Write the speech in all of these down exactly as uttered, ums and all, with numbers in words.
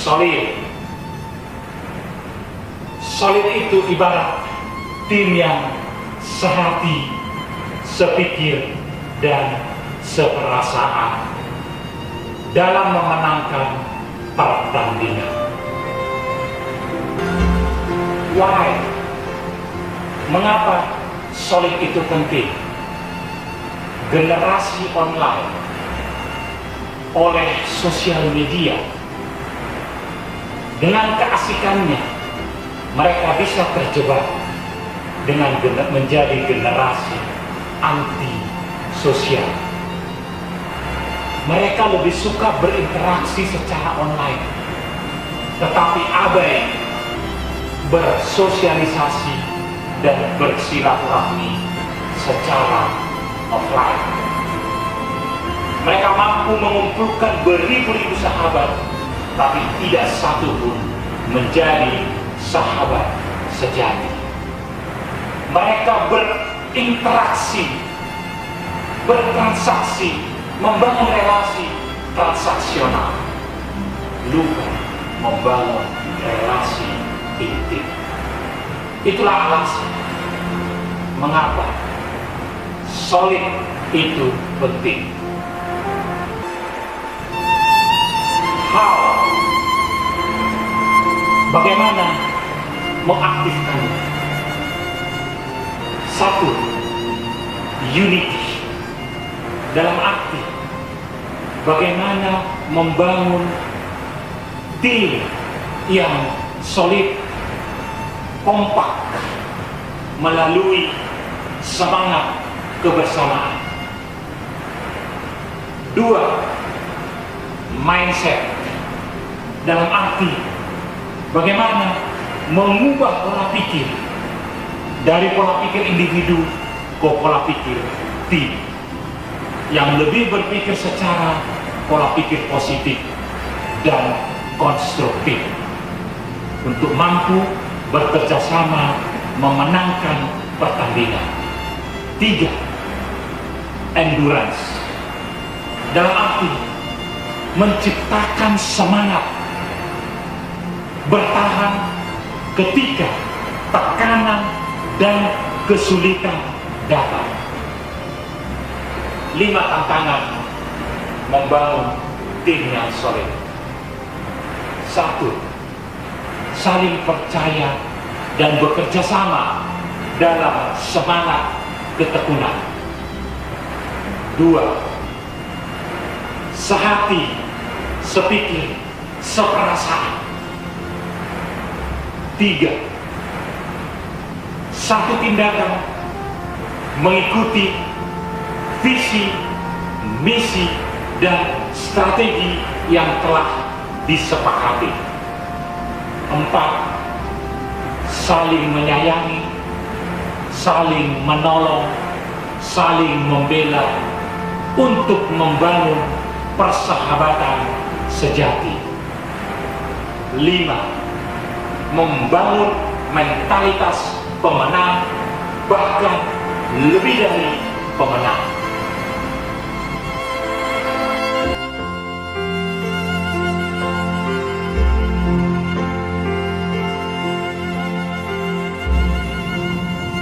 solid. Solid itu ibarat tim yang sehati, sepikir, dan seperasaan dalam memenangkan pertandingan. Why? Mengapa solid itu penting? Generasi online oleh sosial media dengan keasikannya mereka bisa terjebak dengan gener- menjadi generasi anti sosial. Mereka lebih suka berinteraksi secara online, tetapi abai bersosialisasi dan bersilaturahmi secara offline. Mereka mampu mengumpulkan beribu-ribu sahabat, tapi tidak satu pun menjadi sahabat sejati. Mereka berinteraksi, bertransaksi, membangun relasi transaksional, lupa membangun relasi intim. Itulah alasan mengapa solid itu penting. How? Bagaimana mengaktifkannya? Satu, unity. Dalam arti bagaimana membangun tim yang solid, kompak, melalui semangat kebersamaan. Dua, mindset. Dalam arti bagaimana mengubah pola pikir dari pola pikir individu ke pola pikir tim yang lebih berpikir secara pola pikir positif dan konstruktif untuk mampu bekerjasama memenangkan pertandingan. Tiga, endurance. Dalam arti menciptakan semangat bertahan ketika tekanan dan kesulitan datang. Lima, tantangan membangun tim yang solid. Satu, saling percaya dan bekerja sama dalam semangat ketekunan. Dua, sehati, sepikir, seperasaan. Tiga, satu tindakan mengikuti visi, misi, dan strategi yang telah disepakati. Empat, saling menyayangi, saling menolong, saling membela untuk membangun persahabatan sejati. Lima, membangun mentalitas pemenang, bahkan lebih dari pemenang.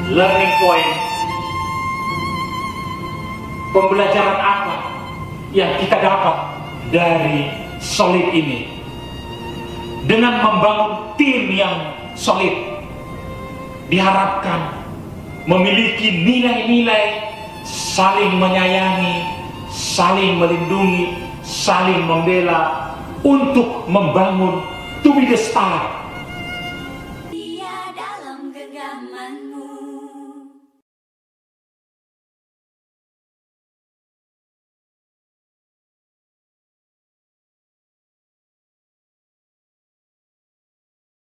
Learning point. Pembelajaran apa yang kita dapat dari solid ini? Dengan membangun tim yang solid, diharapkan memiliki nilai-nilai saling menyayangi, saling melindungi, saling membela untuk membangun to be the star